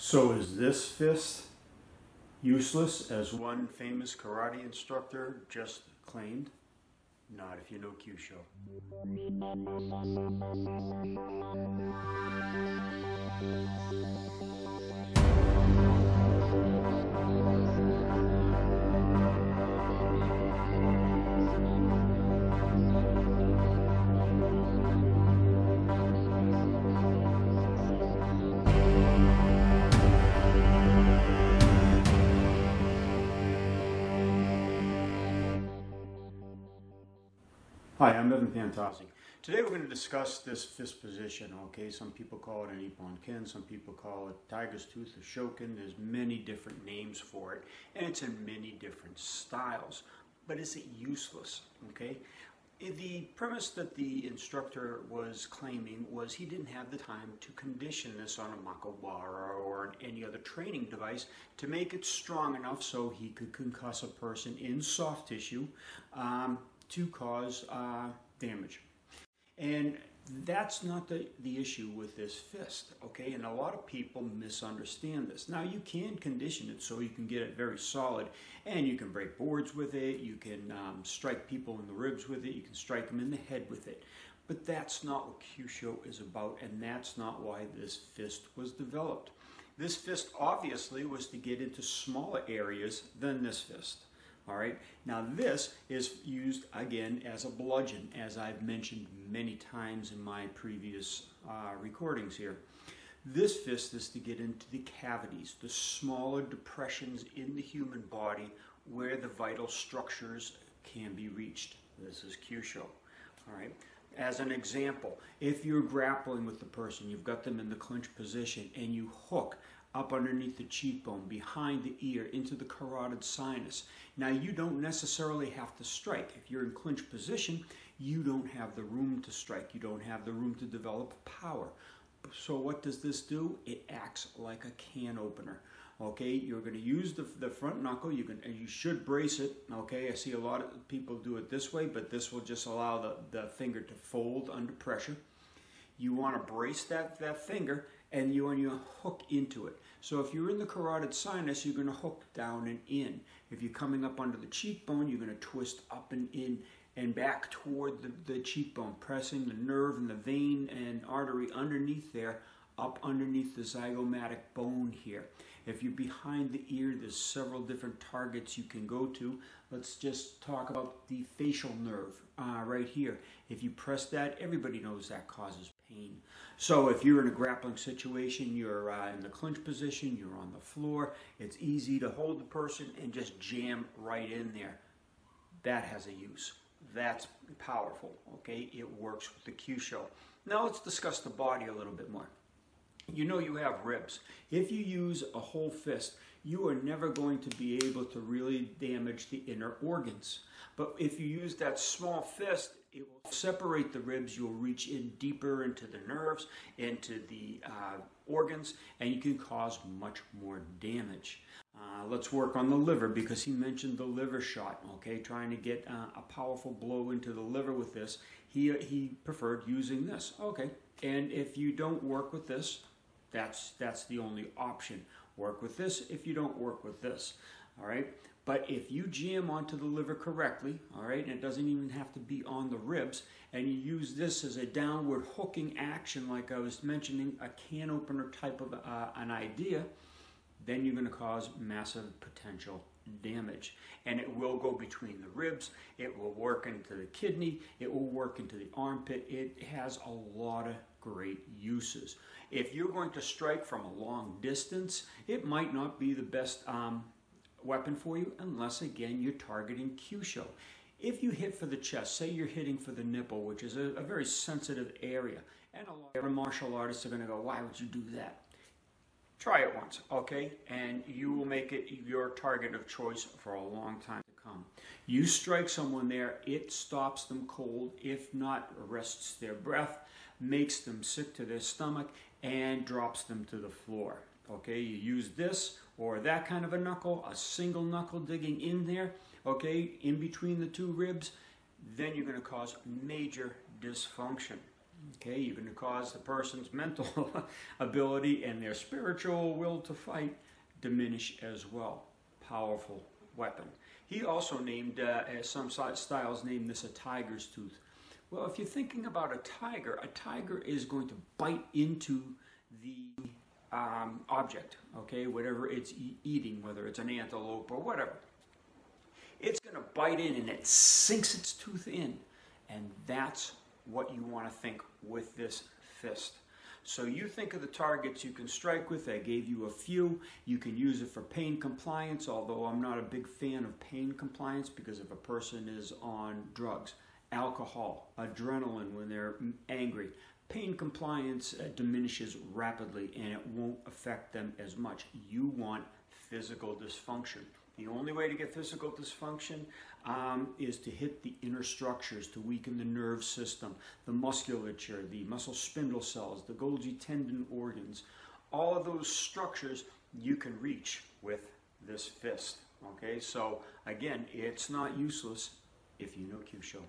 So is this fist useless, as one famous karate instructor just claimed? Not if you know Kyusho. Hi, I'm Evan Pantazi. Today we're going to discuss this fist position, okay? Some people call it an Ippon ken, some people call it tiger's tooth or Shoken. There's many different names for it, and it's in many different styles. But is it useless, okay? The premise that the instructor was claiming was he didn't have the time to condition this on a Makiwara or any other training device to make it strong enough so he could concuss a person in soft tissue, to cause damage. And that's not the issue with this fist, okay? And a lot of people misunderstand this. Now, you can condition it so you can get it very solid, and you can break boards with it, you can strike people in the ribs with it, you can strike them in the head with it. But that's not what Kyusho is about, and that's not why this fist was developed. This fist obviously was to get into smaller areas than this fist. All right, now this is used again as a bludgeon, as I've mentioned many times in my previous recordings here. This fist is to get into the cavities, the smaller depressions in the human body where the vital structures can be reached. This is Kyusho, all right? As an example, if you're grappling with the person, you've got them in the clinch position and you hook up underneath the cheekbone, behind the ear, into the carotid sinus. Now, you don't necessarily have to strike. If you're in clinch position, you don't have the room to strike. You don't have the room to develop power. So what does this do? It acts like a can opener. Okay, you're going to use the front knuckle. You should brace it. Okay, I see a lot of people do it this way, but this will just allow the finger to fold under pressure. You want to brace that finger, and you hook into it. So if you're in the carotid sinus, you're going to hook down and in. If you're coming up under the cheekbone, you're going to twist up and in and back toward the cheekbone, pressing the nerve and the vein and artery underneath there, up underneath the zygomatic bone here. If you're behind the ear, there's several different targets you can go to. Let's just talk about the facial nerve right here. If you press that, everybody knows that causes pain. So if you're in a grappling situation, you're in the clinch position, you're on the floor, it's easy to hold the person and just jam right in there. That has a use. That's powerful, okay? It works with the Kyusho. Now let's discuss the body a little bit more. You know you have ribs. If you use a whole fist, you are never going to be able to really damage the inner organs. But if you use that small fist, it will separate the ribs. You'll reach in deeper into the nerves, into the organs, and you can cause much more damage. Let's work on the liver, because he mentioned the liver shot, okay? Trying to get a powerful blow into the liver with this. He preferred using this, okay? And if you don't work with this, that's the only option. Work with this if you don't work with this, all right? But if you jam onto the liver correctly, all right, and it doesn't even have to be on the ribs, and you use this as a downward hooking action, like I was mentioning, a can opener type of an idea, then you're going to cause massive potential damage. And it will go between the ribs, it will work into the kidney, it will work into the armpit. It has a lot of great uses. If you're going to strike from a long distance, it might not be the best weapon for you, unless again you're targeting Kyusho. If you hit for the chest, say you're hitting for the nipple, which is a very sensitive area, and a lot of martial artists are going to go, why would you do that? Try it once, okay? And you will make it your target of choice for a long time to come. You strike someone there, it stops them cold, if not arrests their breath, makes them sick to their stomach, and drops them to the floor. Okay, you use this or that kind of a knuckle, a single knuckle digging in there, okay, in between the two ribs, then you're going to cause major dysfunction. Okay, you're going to cause the person's mental ability and their spiritual will to fight diminish as well. Powerful weapon. He also named, as some styles named this, a tiger's tooth. Well, if you're thinking about a tiger is going to bite into the object, okay, whatever it's eating, whether it's an antelope or whatever. It's going to bite in and it sinks its tooth in, and that's what you want to think with this fist. So you think of the targets you can strike with. I gave you a few. You can use it for pain compliance, although I'm not a big fan of pain compliance because if a person is on drugs, alcohol, adrenaline when they're angry, pain compliance diminishes rapidly and it won't affect them as much. You want physical dysfunction. The only way to get physical dysfunction is to hit the inner structures, to weaken the nerve system, the musculature, the muscle spindle cells, the Golgi tendon organs. All of those structures you can reach with this fist. Okay, so again, it's not useless if you know Kyusho.